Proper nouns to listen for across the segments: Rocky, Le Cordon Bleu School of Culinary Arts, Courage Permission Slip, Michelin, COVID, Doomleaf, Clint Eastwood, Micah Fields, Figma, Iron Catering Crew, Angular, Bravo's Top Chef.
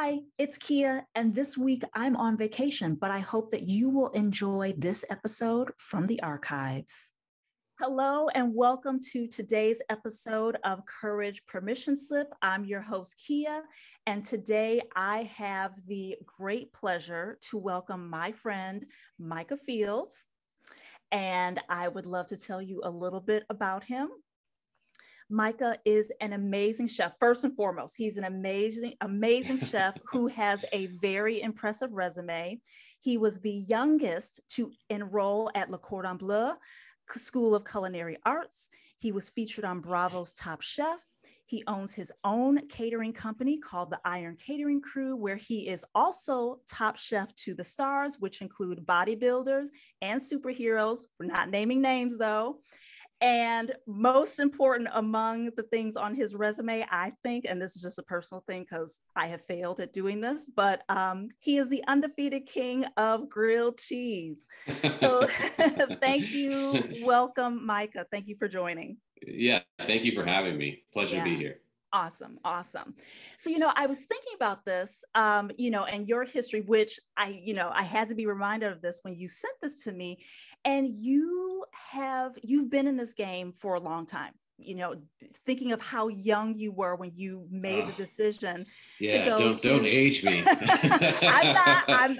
Hi, it's Kia, and this week I'm on vacation, but I hope that you will enjoy this episode from the archives. Hello, and welcome to today's episode of Courage Permission Slip. I'm your host, Kia, and today I have the great pleasure to welcome my friend, Micah Fields, and I would love to tell you a little bit about him. Micah is an amazing chef. First and foremost, he's an amazing chef who has a very impressive resume. He was the youngest to enroll at Le Cordon Bleu School of Culinary Arts. He was featured on Bravo's Top Chef. He owns his own catering company called the Iron Catering Crew, where he is also top chef to the stars, which include bodybuilders and superheroes. We're not naming names though. And most important among the things on his resume, I think, and this is just a personal thing because I have failed at doing this, but he is the undefeated king of grilled cheese. So thank you. Welcome, Micah. Thank you for joining. Yeah, thank you for having me. Pleasure to be here. Awesome. Awesome. So, I was thinking about this, and your history, which I had to be reminded of this when you sent this to me, and you've been in this game for a long time, thinking of how young you were when you made the decision. Yeah. To go don't age me. I'm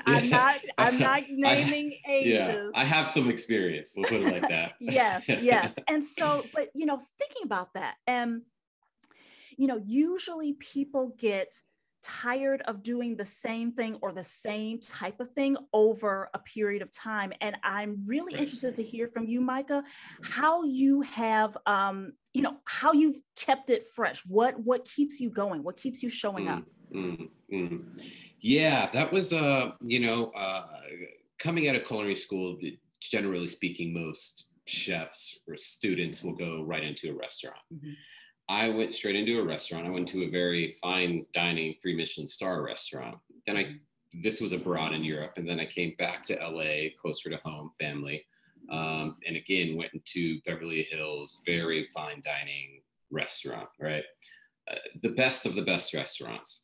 not naming ages. Yeah, I have some experience. We'll put it like that. Yes. And so, but, thinking about that and usually people get tired of doing the same thing or the same type of thing over a period of time. And I'm really interested to hear from you, Micah, how you have, how you've kept it fresh. What keeps you going? What keeps you showing up? Yeah, that was, coming out of culinary school, generally speaking, most chefs or students will go right into a restaurant. Mm-hmm. I went straight into a restaurant. I went to a very fine dining, 3-Michelin star restaurant. Then this was abroad in Europe. And then I came back to LA, closer to home, family. And again, went into Beverly Hills, very fine dining restaurant, right? The best of the best restaurants.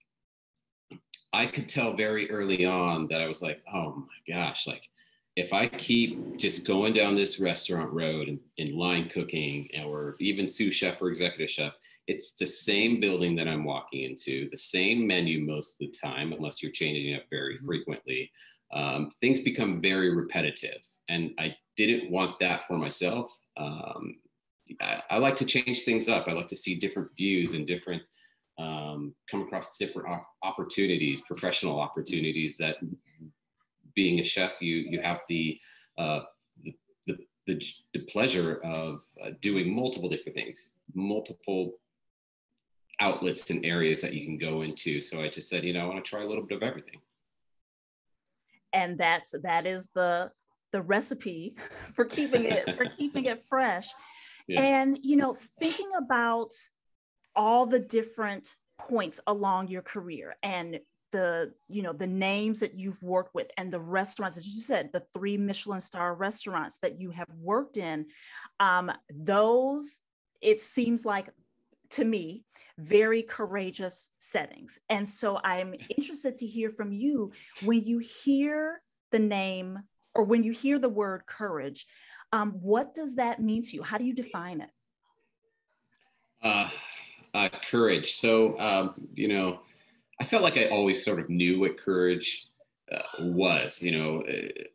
I could tell very early on that I was like, oh my gosh, like if I keep just going down this restaurant road and line cooking or even sous chef or executive chef, it's the same building that I'm walking into, the same menu most of the time, unless you're changing up very frequently. Things become very repetitive. And I didn't want that for myself. I like to change things up. I like to see different views and different, come across different opportunities, professional opportunities that being a chef, you have the pleasure of doing multiple different things, multiple outlets and areas that you can go into. So I just said, I want to try a little bit of everything. And that is the recipe for keeping it fresh. Yeah. And thinking about all the different points along your career and the names that you've worked with and the restaurants, as you said, the 3-Michelin star restaurants that you have worked in, those, it seems like to me, very courageous settings. And so I'm interested to hear from you when you hear the name or when you hear the word courage, what does that mean to you? How do you define it? Courage. So, I felt like I always sort of knew what courage was,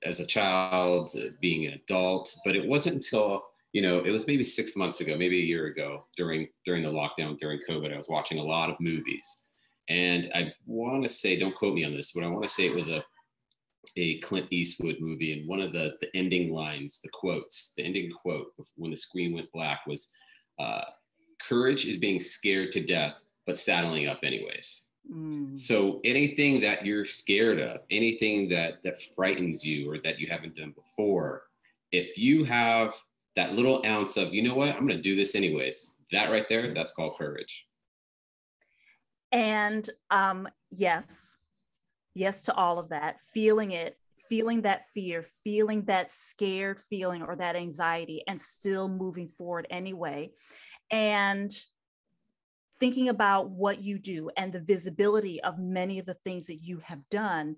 as a child, being an adult, but it wasn't until, it was maybe 6 months ago, maybe a year ago during the lockdown, during COVID, I was watching a lot of movies. And I want to say, don't quote me on this, but I want to say it was a Clint Eastwood movie. And one of the ending lines, the ending quote when the screen went black was, courage is being scared to death, but saddling up anyways. So anything that you're scared of, anything that frightens you or that you haven't done before, if you have that little ounce of, I'm going to do this anyways, that right there, that's called courage. And yes to all of that, feeling it, feeling that fear, feeling that scared feeling or that anxiety and still moving forward anyway. And thinking about what you do and the visibility of many of the things that you have done,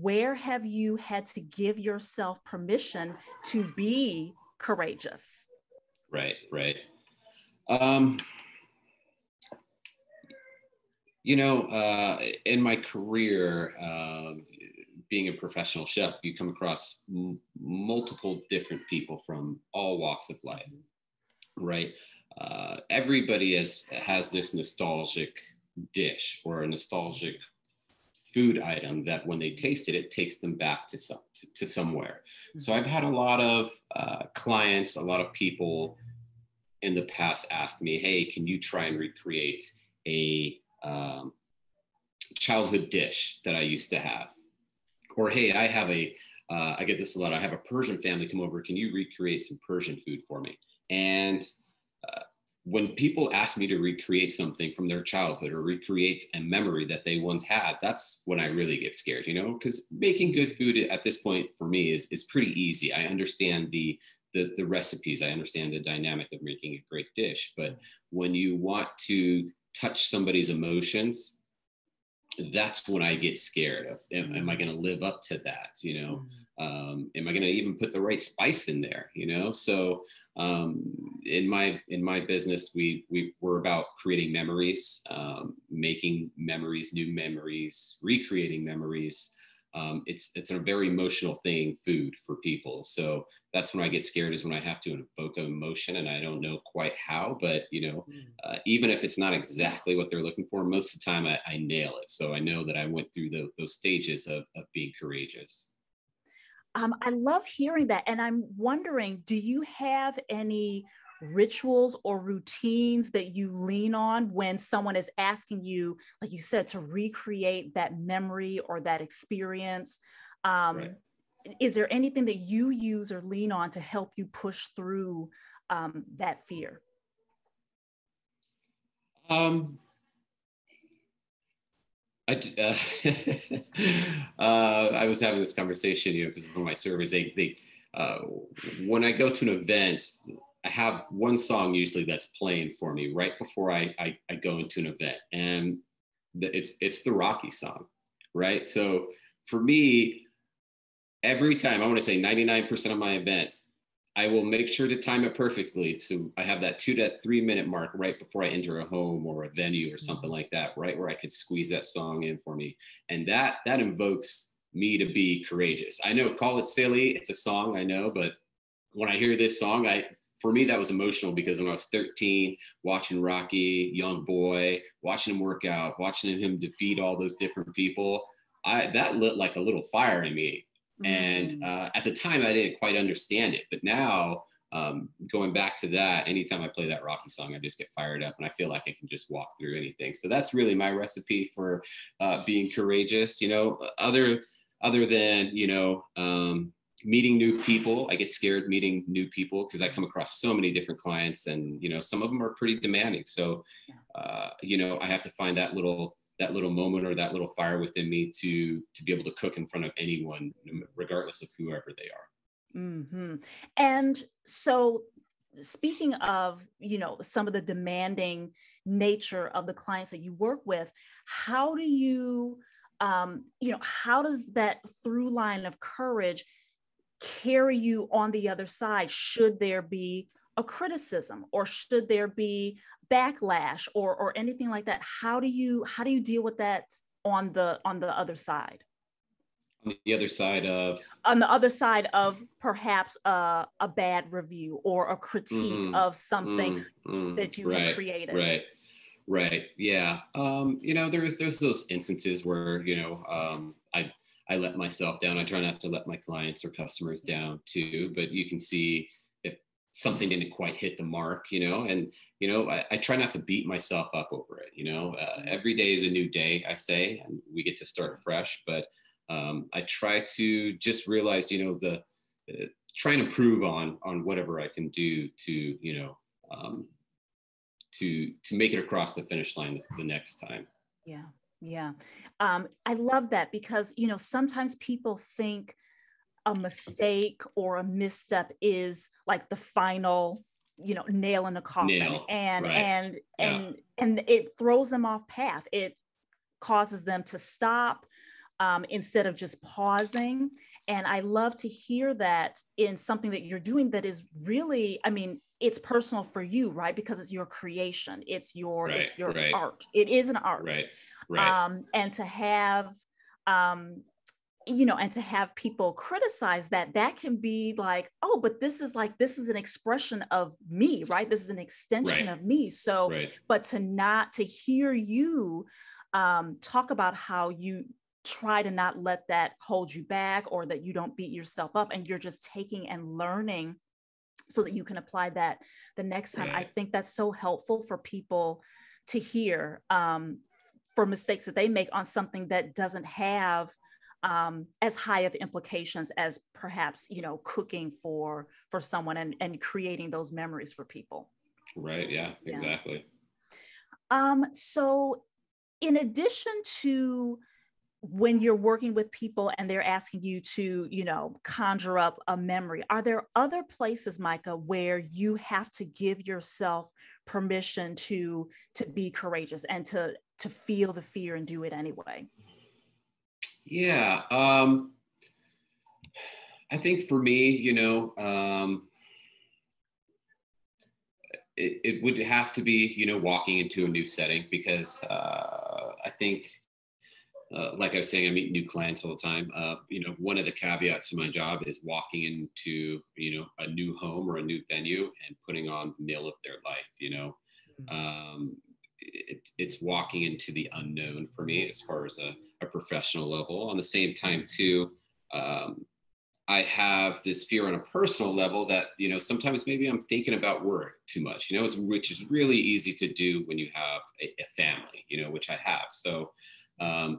where have you had to give yourself permission to be courageous? Right. In my career, being a professional chef, you come across multiple different people from all walks of life, right? Everybody has this nostalgic dish or a nostalgic food item that when they taste it, it takes them back to somewhere. Mm-hmm. So I've had a lot of clients, a lot of people in the past ask me, hey, can you try and recreate a childhood dish that I used to have? Or, hey, I have I get this a lot, I have a Persian family come over, can you recreate some Persian food for me? And when people ask me to recreate something from their childhood or recreate a memory that they once had, that's when I really get scared, because making good food at this point for me is pretty easy. I understand the recipes. I understand the dynamic of making a great dish. But when you want to touch somebody's emotions, that's when I get scared of, am I going to live up to that? Am I going to even put the right spice in there? So in my business, we were about creating memories, making memories, new memories, recreating memories. It's a very emotional thing, food, for people. So that's when I get scared, is when I have to invoke an emotion and I don't know quite how, but even if it's not exactly what they're looking for, most of the time I nail it. So I know that I went through those stages of being courageous. I love hearing that. And I'm wondering, do you have any rituals or routines that you lean on when someone is asking you, like you said, to recreate that memory or that experience? Right. Is there anything that you use or lean on to help you push through that fear? I was having this conversation, because of my servers, they when I go to an event, I have one song usually that's playing for me right before I go into an event, and it's the Rocky song, right? So for me, every time, I want to say 99% of my events, I will make sure to time it perfectly. So I have that 2 to 3 minute mark right before I enter a home or a venue or something like that, right? Where I could squeeze that song in for me. And that invokes me to be courageous. I know, call it silly, it's a song, I know, but when I hear this song, for me, that was emotional, because when I was 13, watching Rocky, young boy, watching him work out, watching him defeat all those different people, that lit like a little fire in me. And at the time, I didn't quite understand it. But now, going back to that, anytime I play that Rocky song, I just get fired up and I feel like I can just walk through anything. So that's really my recipe for being courageous, other than, meeting new people. I get scared meeting new people because I come across so many different clients, and some of them are pretty demanding. So I have to find that little moment or that little fire within me to be able to cook in front of anyone, regardless of whoever they are. Mm-hmm. And so, speaking of, some of the demanding nature of the clients that you work with, how do you, how does that through line of courage carry you on the other side, should there be a criticism or should there be backlash or anything like that? How do you deal with that on the other side? On the other side of perhaps a bad review or a critique of something that you have created. Right. Yeah. There's those instances where, I let myself down. I try not to let my clients or customers down too, but you can see if something didn't quite hit the mark, I try not to beat myself up over it. Every day is a new day, I say, and we get to start fresh, but I try to just realize, try and improve on whatever I can do to make it across the finish line the next time. Yeah. Yeah. I love that, because, sometimes people think a mistake or a misstep is like the final you know, nail in a coffin, and it throws them off path. It causes them to stop instead of just pausing. And I love to hear that in something that you're doing that is really, I mean, it's personal for you, right? Because it's your creation, it's your art. It is an art. Right. And to have, and to have people criticize that can be like, oh, but this is an expression of me, right? This is an extension of me. So, but to hear you talk about how you try to not let that hold you back, or that you don't beat yourself up, and you're just taking and learning so that you can apply that the next time. I think that's so helpful for people to hear, for mistakes that they make on something that doesn't have as high of implications as perhaps, cooking for someone and creating those memories for people. Right. Yeah, exactly. So in addition to when you're working with people and they're asking you to, conjure up a memory, are there other places, Micah, where you have to give yourself permission to be courageous and to feel the fear and do it anyway? Yeah. I think for me, it would have to be, walking into a new setting, because I think, like I was saying, I meet new clients all the time. One of the caveats to my job is walking into, a new home or a new venue and putting on the meal of their life. It's walking into the unknown for me as far as a professional level. On the same time too, I have this fear on a personal level that, sometimes maybe I'm thinking about work too much, which is really easy to do when you have a family, which I have. So,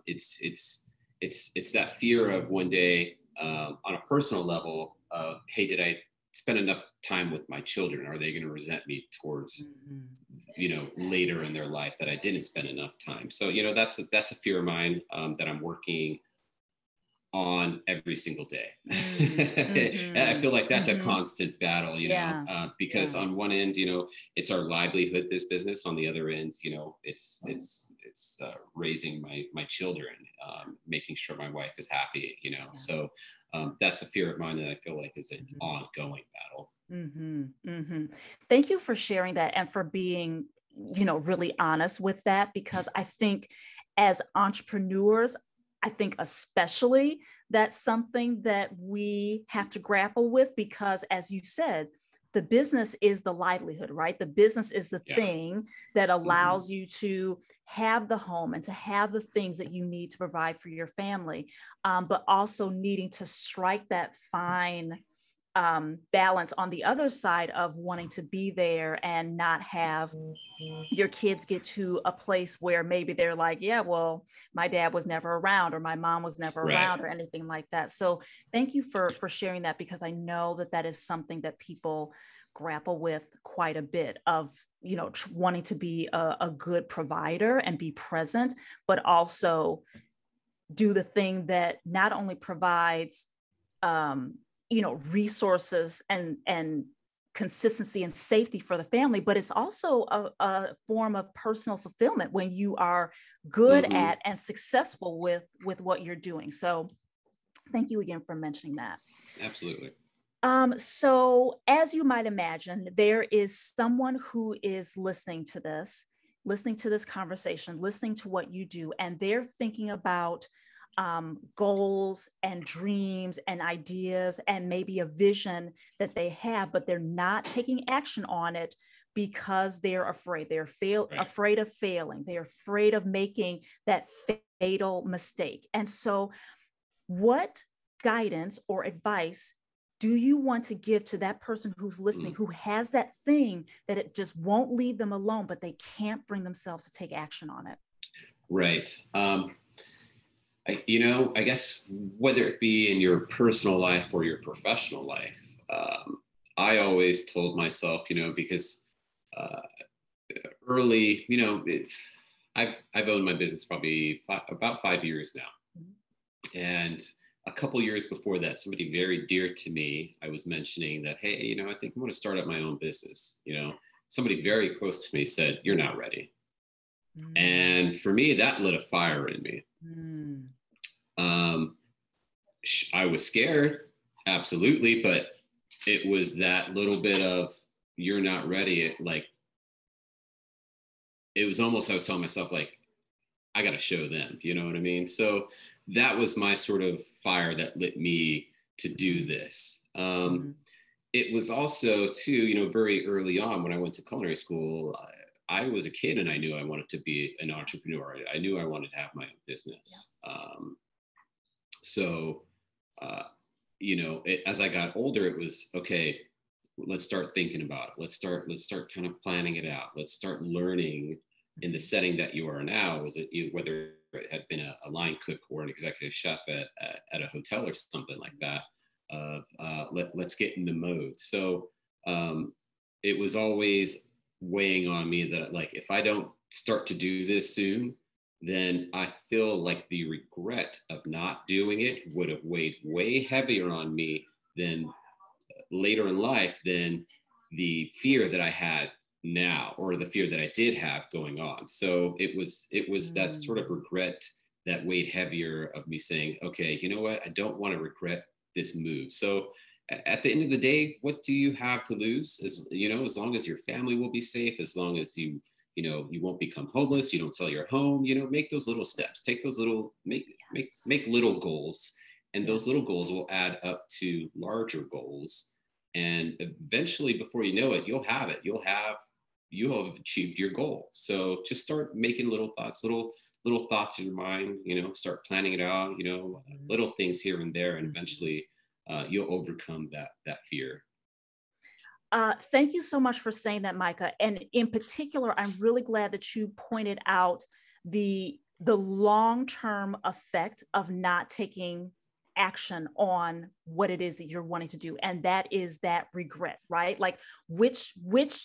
it's that fear of one day, on a personal level of, hey, did I spend enough time with my children? Are they going to resent me towards, later in their life that I didn't spend enough time? So, that's a fear of mine, that I'm working on every single day. Mm-hmm. I feel like that's a constant battle, because on one end, it's our livelihood, this business. On the other end, it's raising my children, making sure my wife is happy, So that's a fear of mine that I feel like is an ongoing battle. Mm-hmm. Mm-hmm. Thank you for sharing that and for being, really honest with that, because I think as entrepreneurs, I think especially that's something that we have to grapple with, because as you said, the business is the livelihood, right? The business is the thing that allows you to have the home and to have the things that you need to provide for your family, but also needing to strike that fine balance on the other side of wanting to be there and not have your kids get to a place where maybe they're like, yeah, well, my dad was never around, or my mom was never around, or anything like that. So thank you for sharing that, because I know that is something that people grapple with quite a bit of, wanting to be a good provider and be present, but also do the thing that not only provides, resources and consistency and safety for the family, but it's also a form of personal fulfillment when you are good at and successful with what you're doing. So thank you again for mentioning that. Absolutely. So as you might imagine, there is someone who is listening to this conversation, listening to what you do, and they're thinking about goals and dreams and ideas and maybe a vision that they have, but they're not taking action on it because they're afraid. They're afraid of failing. They're afraid of making that fatal mistake. And so what guidance or advice do you want to give to that person who's listening, who has that thing that it just won't leave them alone, but they can't bring themselves to take action on it? Right. I guess whether it be in your personal life or your professional life, I always told myself, because early, I've owned my business probably about 5 years now. And a couple years before that, somebody very dear to me, I was mentioning that, hey, you know, I think I'm going to start up my own business. You know, somebody very close to me said, you're not ready. Mm. And for me, that lit a fire in me. Mm. I was scared, absolutely, but it was that little bit of, you're not ready. It was almost, I was telling myself, like, I got to show them, you know what I mean? So that was my sort of fire that lit me to do this. It was also too, you know, very early on when I went to culinary school, I was a kid and I knew I wanted to be an entrepreneur. I knew I wanted to have my own business. Yeah. You know, as I got older, it was, okay, let's start thinking about it. Let's start kind of planning it out. Let's start learning in the setting that you are now, whether it had been a line cook or an executive chef at a hotel or something like that, of let's get in the mode. So it was always weighing on me that, like, if I don't start to do this soon, then I feel like the regret of not doing it would have weighed way heavier on me than later in life than the fear that I had now, or the fear that I did have going on. So it was that sort of regret that weighed heavier of me saying, okay, you know what? I don't want to regret this move. So at the end of the day, what do you have to lose? As you know, as long as your family will be safe, as long as you won't become homeless, you don't sell your home, you know, make those little steps, take those little, make little goals. And those little goals will add up to larger goals. And eventually, before you know it, you have achieved your goal. So just start making little thoughts in your mind, you know, start planning it out, you know, little things here and there, and eventually you'll overcome that fear. Thank you so much for saying that, Micah. And in particular, I'm really glad that you pointed out the long-term effect of not taking action on what it is that you're wanting to do. And that is that regret, right? Like, which would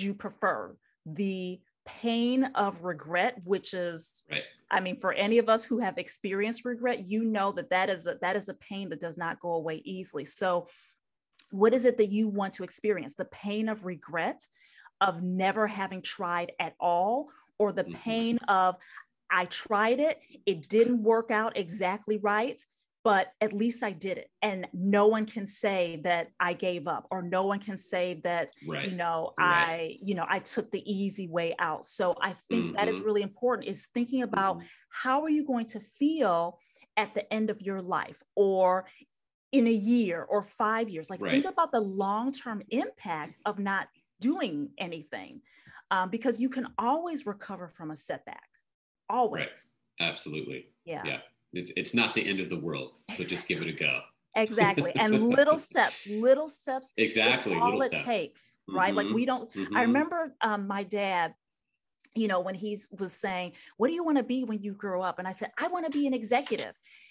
you prefer? The pain of regret, which is, right. I mean, for any of us who have experienced regret, you know that is a pain that does not go away easily. So what is it that you want to experience? The pain of regret of never having tried at all, or the pain of, I tried it, it didn't work out exactly right, but at least I did it. And no one can say that I gave up, or no one can say that, right. you know, right. I took the easy way out. So I think that is really important, is thinking about how are you going to feel at the end of your life, or in a year or 5 years, like, right. think about the long-term impact of not doing anything, because you can always recover from a setback, always. Right. Absolutely. Yeah. Yeah. It's not the end of the world. So just give it a go. Exactly. And little steps. Exactly. All it takes, right? Like, we don't, I remember my dad, you know, when he was saying, what do you want to be when you grow up? And I said, I want to be an executive.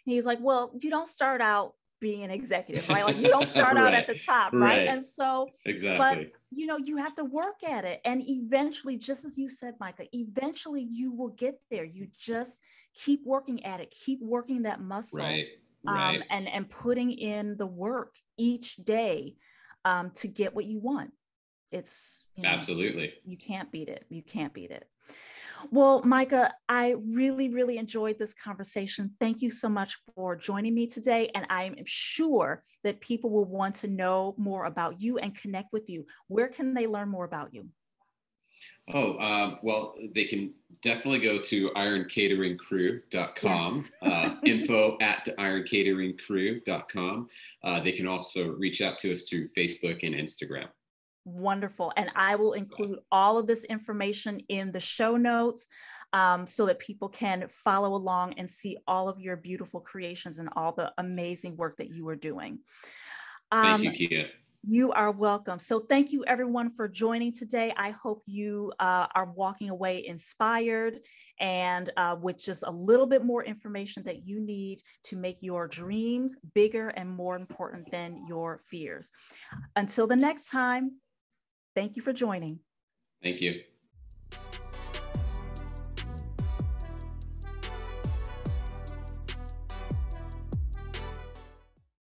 And he's like, well, you don't start out being an executive, right? Like, you don't start right. out at the top, right? And so, exactly. but you know, you have to work at it. And eventually, just as you said, Micah, eventually you will get there. You just keep working at it, keep working that muscle, right. Right. And putting in the work each day to get what you want. It's, you know, absolutely. You can't beat it. You can't beat it. Well, Micah, I really, really enjoyed this conversation. Thank you so much for joining me today. And I'm sure that people will want to know more about you and connect with you. Where can they learn more about you? Oh, well, they can definitely go to ironcateringcrew.com, yes. info@ironcateringcrew.com. They can also reach out to us through Facebook and Instagram. Wonderful. And I will include all of this information in the show notes so that people can follow along and see all of your beautiful creations and all the amazing work that you are doing. Thank you, Kia. You are welcome. So thank you, everyone, for joining today. I hope you are walking away inspired and with just a little bit more information that you need to make your dreams bigger and more important than your fears. Until the next time. Thank you for joining. Thank you.